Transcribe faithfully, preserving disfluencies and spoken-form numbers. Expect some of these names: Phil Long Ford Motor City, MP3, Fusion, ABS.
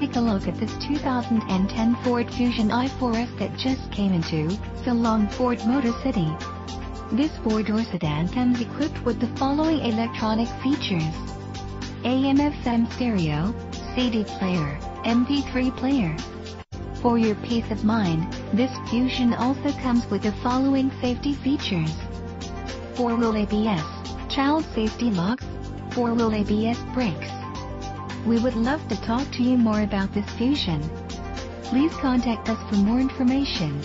Take a look at this two thousand ten Ford Fusion I four S that just came into Phil Long Ford Motor City. This four-door sedan comes equipped with the following electronic features: A M F M stereo, C D player, M P three player. For your peace of mind, this Fusion also comes with the following safety features: four-wheel A B S, child safety locks, four-wheel A B S brakes. We would love to talk to you more about this Fusion. Please contact us for more information.